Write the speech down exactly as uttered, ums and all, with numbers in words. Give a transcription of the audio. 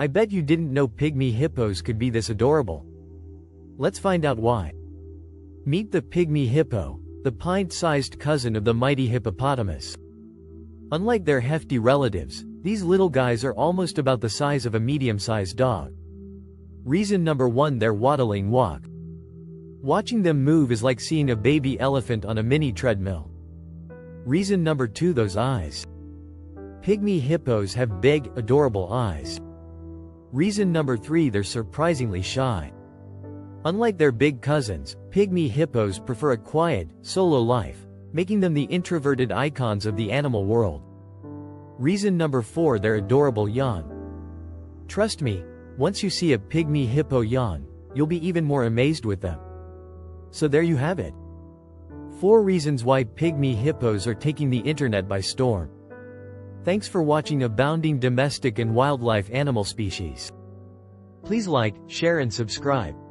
I bet you didn't know pygmy hippos could be this adorable. Let's find out why. Meet the pygmy hippo, the pint-sized cousin of the mighty hippopotamus. Unlike their hefty relatives, these little guys are almost about the size of a medium-sized dog. Reason number one: their waddling walk. Watching them move is like seeing a baby elephant on a mini treadmill. Reason number two: those eyes. Pygmy hippos have big, adorable eyes. Reason number three: they're surprisingly shy. Unlike their big cousins, pygmy hippos prefer a quiet, solo life, making them the introverted icons of the animal world. Reason number four: their adorable yawn. Trust me, once you see a pygmy hippo yawn, you'll be even more amazed with them. So there you have it. Four reasons why pygmy hippos are taking the internet by storm. Thanks for watching Abounding Domestic and Wildlife Animal Species. Please like, share and subscribe.